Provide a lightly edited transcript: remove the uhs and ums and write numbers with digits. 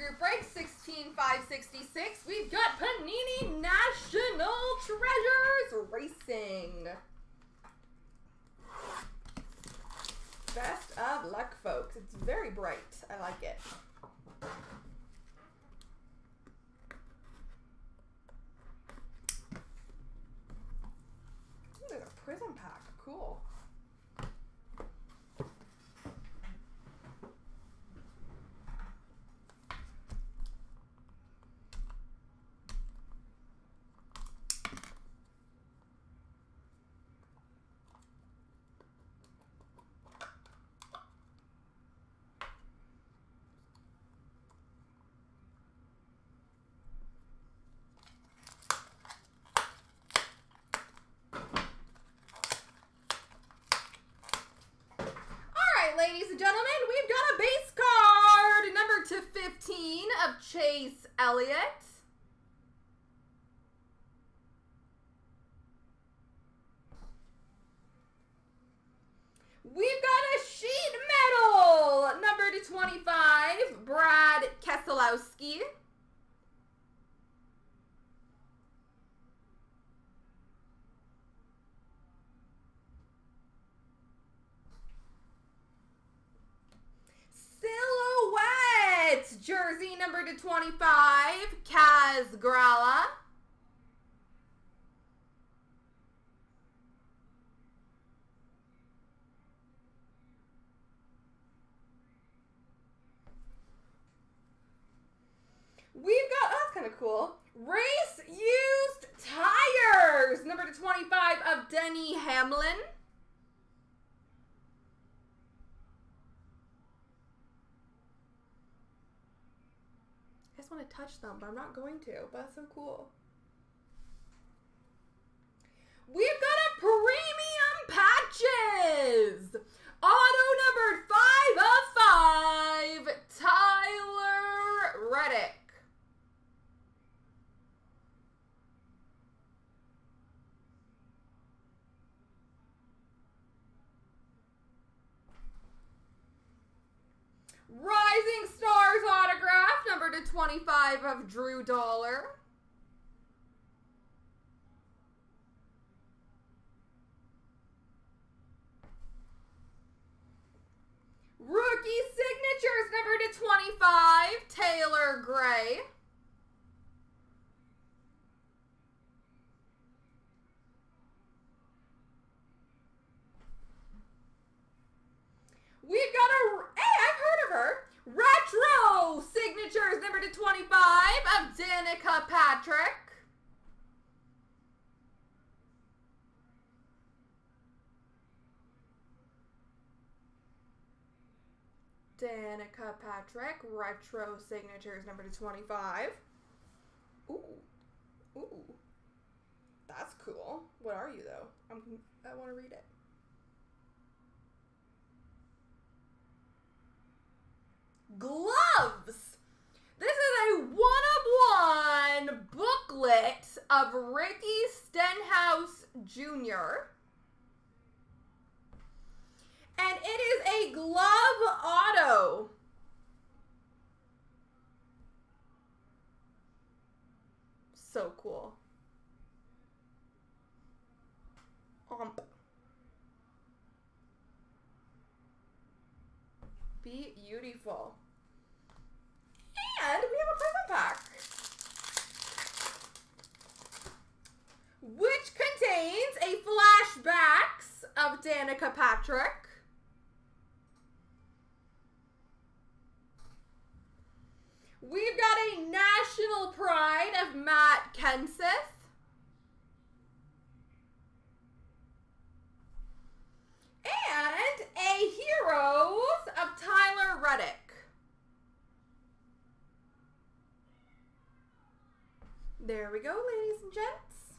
group break, 16,566. We've got Panini National Treasures Racing. Best of luck, folks. It's very bright. I like it. Ooh, there's a prism pack. Cool. Ladies and gentlemen, we've got a base card, number 215 of Chase Elliott. We've got a sheet metal, number 225, Brad Keselowski. Jersey number 225, Kaz Grala. We've got, oh, that's kind of cool, race used tires, number 225 of Denny Hamlin. I just want to touch them, but I'm not going to, but that's so cool. We've got a premium patches! Auto numbered 5 of 5, Tyler Reddick. Rising Stars autograph, number 225 of Drew Dollar. Rookie Signatures, number 225, Taylor Gray. We've got a, hey, I've heard of her. Retro Signatures, number 225 of Danica Patrick. Danica Patrick, Retro Signatures, number 225. Ooh, ooh. That's cool. What are you, though? I want to read it. Gloves! This is a one-of-one booklet of Ricky Stenhouse Jr. And it is a glove auto. So cool. Beautiful. And we have a prism pack, which contains a flashbacks of Danica Patrick, we've got a national pride of Matt Kenseth, and a Heroes of Tyler Reddick. There we go, ladies and gents.